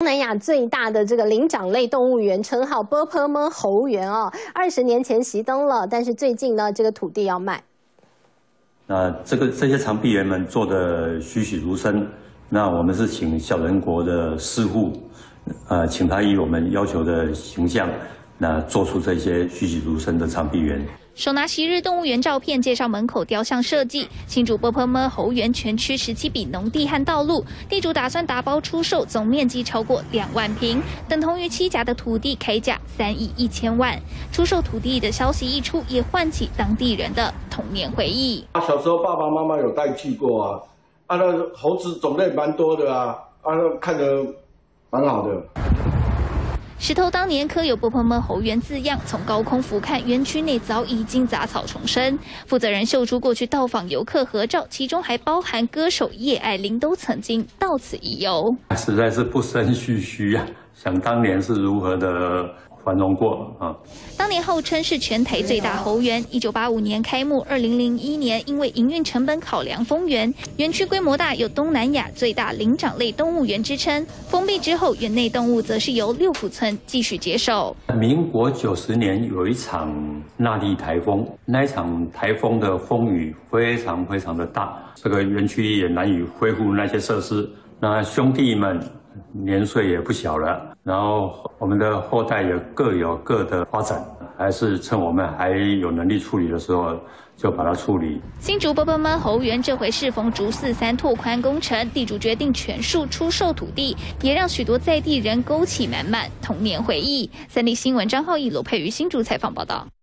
东南亚最大的这个灵长类动物园，称号波坡猫猴园哦，20年前熄灯了，但是最近呢，这个土地要卖。那这些长臂猿们做的栩栩如生，那我们是请小人国的师傅，请他以我们要求的形象。 那做出这些栩栩如生的长臂猿。手拿昔日动物园照片介绍门口雕像设计，新竹波坡猫猴园全区17笔农地和道路，地主打算打包出售，总面积超过2万坪，等同于七甲的土地开价3亿1千万。出售土地的消息一出，也唤起当地人的童年回忆。啊，小时候爸爸妈妈有带去过啊，那猴子种类蛮多的啊，那看着蛮好的。 石头当年刻有“波坡猫猴园”字样，从高空俯瞰，园区内早已经杂草丛生。负责人秀出过去到访游客合照，其中还包含歌手叶爱玲都曾经到此一游。实在是不胜唏嘘啊！想当年是如何的繁荣过啊！当年号称是全台最大猴园，1985年开幕，2001年因为营运成本考量封园。园区规模大，有东南亚最大灵长类动物园之称。封闭之后，园内动物则是由六福村 继续接受。民国90年有一场纳蒂台风，那一场台风的风雨非常的大，这个园区也难以恢复那些设施。那兄弟们年岁也不小了，然后我们的后代也各有各的发展，还是趁我们还有能力处理的时候 就把它处理。新竹波坡猫猴园这回适逢竹4-3拓宽工程，地主决定全数出售土地，也让许多在地人勾起满满童年回忆。3立新闻张浩义、罗佩瑜新竹采访报道。